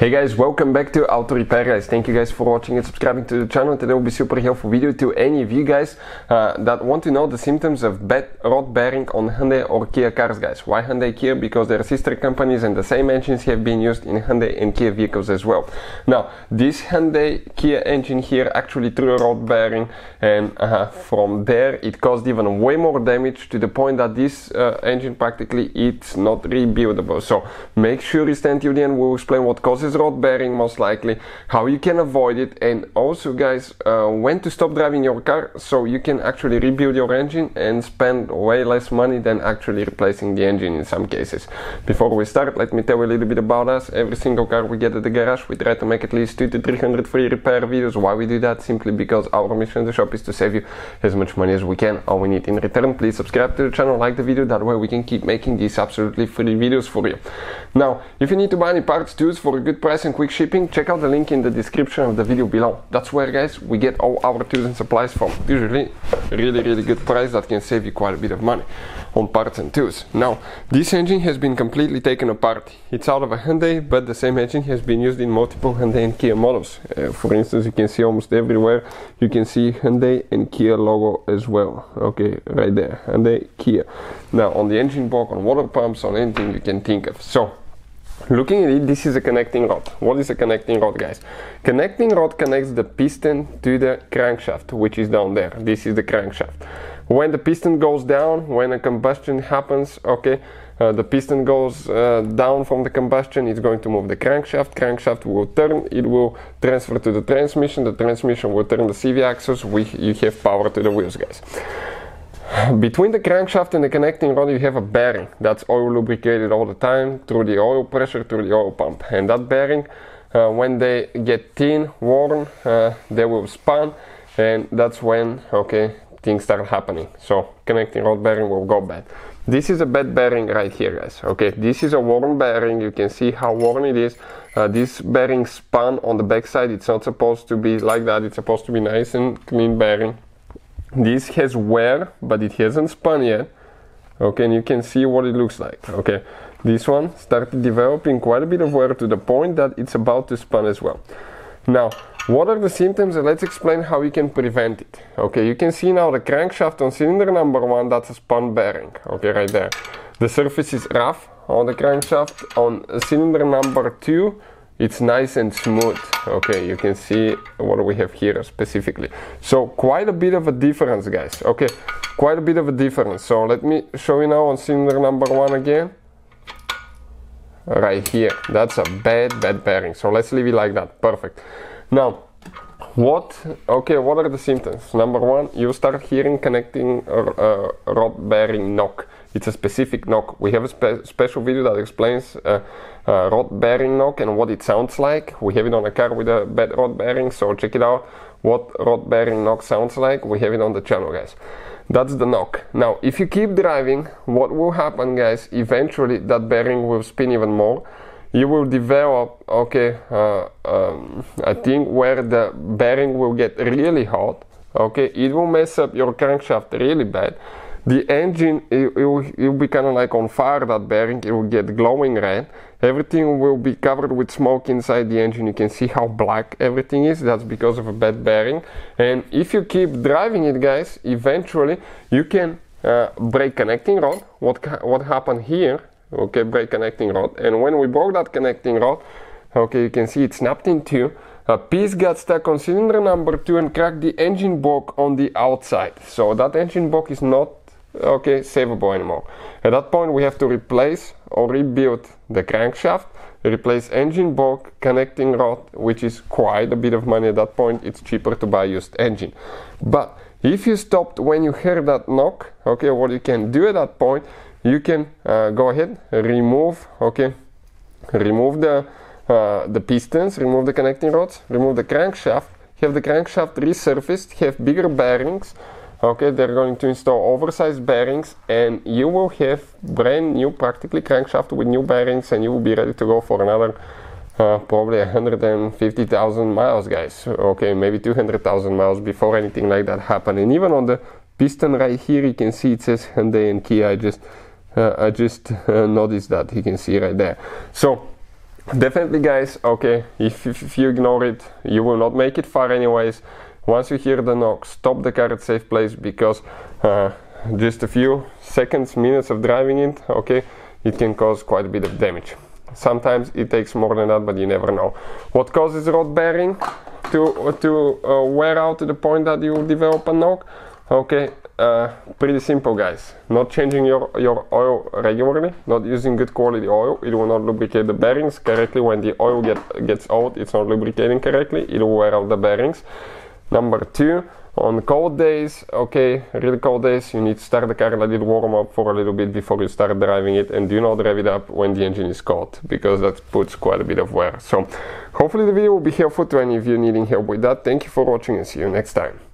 Hey guys, welcome back to Auto Repair Guys. Thank you guys for watching and subscribing to the channel. Today will be super helpful video to any of you guys that want to know the symptoms of bad rod bearing on Hyundai or Kia cars, guys. Why Hyundai Kia? Because their sister companies and the same engines have been used in Hyundai and Kia vehicles as well. Now, this Hyundai Kia engine here actually threw a rod bearing, and from there it caused even way more damage, to the point that this engine practically it's not rebuildable. So make sure you stand till the end. We'll explain what causes rod bearing most likely, how you can avoid it, and also guys when to stop driving your car so you can actually rebuild your engine and spend way less money than actually replacing the engine in some cases. Before we start, let me tell you a little bit about us. Every single car we get at the garage, we try to make at least 200 to 300 free repair videos. Why we do that? Simply because our mission in the shop is to save you as much money as we can. All we need in return, please subscribe to the channel, like the video, that way we can keep making these absolutely free videos for you. Now, if you need to buy any parts, tools for a good price and quick shipping, check out the link in the description of the video below. That's where guys we get all our tools and supplies from, usually really good price that can save you quite a bit of money on parts and tools. Now, this engine has been completely taken apart. It's out of a Hyundai, but the same engine has been used in multiple Hyundai and Kia models. For instance, you can see almost everywhere you can see Hyundai and Kia logo as well. Okay, right there, Hyundai, Kia. Now on the engine block, on water pumps, on anything you can think of. So looking at it, this is a connecting rod. What is a connecting rod, guys? Connecting rod connects the piston to the crankshaft, which is down there. This is the crankshaft. When the piston goes down, when a combustion happens, okay, the piston goes down from the combustion, it's going to move the crankshaft. Crankshaft will turn, it will transfer to the transmission will turn the CV axis, you have power to the wheels, guys. Between the crankshaft and the connecting rod you have a bearing that's oil lubricated all the time through the oil pressure, through the oil pump, and that bearing when they get thin, worn, they will spin, and that's when, okay, things start happening. So connecting rod bearing will go bad. This is a bad bearing right here, guys. Okay, this is a worn bearing. You can see how worn it is. This bearing spun on the backside. It's not supposed to be like that. It's supposed to be nice and clean bearing. This has wear, but it hasn't spun yet. Okay, and you can see what it looks like. Okay, this one started developing quite a bit of wear to the point that it's about to spin as well. Now, what are the symptoms? And let's explain how you can prevent it. Okay, you can see now the crankshaft on cylinder number 1, that's a spun bearing. Okay, right there. The surface is rough on the crankshaft. On cylinder number 2, it's nice and smooth. Okay, you can see what we have here specifically. So quite a bit of a difference, guys. Okay, quite a bit of a difference. So let me show you now on cylinder number 1 again. Right here, that's a bad bearing. So let's leave it like that. Perfect. Now, what are the symptoms? Number 1, you start hearing connecting rod bearing knock. It's a specific knock. We have a special video that explains rod bearing knock and what it sounds like. We have it on a car with a bad rod bearing, so check it out what rod bearing knock sounds like. We have it on the channel, guys. That's the knock. Now, if you keep driving, what will happen, guys? Eventually that bearing will spin even more. You will develop, okay, a thing where the bearing will get really hot. Okay, it will mess up your crankshaft really bad. The engine, it will be kind of like on fire, that bearing. It will get glowing red. Everything will be covered with smoke inside the engine. You can see how black everything is. That's because of a bad bearing. And if you keep driving it, guys, eventually you can break connecting rod. What happened here? Okay, break connecting rod. And when we broke that connecting rod, okay, you can see it snapped in two. A piece got stuck on cylinder number 2 and cracked the engine block on the outside. So that engine block is not, okay, savable anymore. At that point we have to replace or rebuild the crankshaft, replace engine block, connecting rod, which is quite a bit of money. At that point it's cheaper to buy used engine. But if you stopped when you heard that knock, okay, what you can do at that point, you can go ahead, remove, okay, remove the pistons, remove the connecting rods, remove the crankshaft, have the crankshaft resurfaced, have bigger bearings. Okay, they're going to install oversized bearings, and you will have brand new practically crankshaft with new bearings, and you will be ready to go for another probably 150,000 miles, guys. Okay, maybe 200,000 miles before anything like that happen. And even on the piston right here, you can see it says Hyundai and Kia. I just noticed that. You can see right there. So definitely guys, okay, if you ignore it, you will not make it far anyways. Once you hear the knock, stop the car at safe place, because just a few seconds, minutes of driving it, okay, it can cause quite a bit of damage. Sometimes it takes more than that, but you never know. What causes rod bearing to wear out to the point that you develop a knock? Okay, pretty simple guys. Not changing your oil regularly, not using good quality oil. It will not lubricate the bearings correctly. When the oil gets old, it's not lubricating correctly. It will wear out the bearings. Number two, on cold days, okay, really cold days, you need to start the car, let it warm up for a little bit before you start driving it, and do not drive it up when the engine is cold, because that puts quite a bit of wear. So hopefully the video will be helpful to any of you needing help with that. Thank you for watching and see you next time.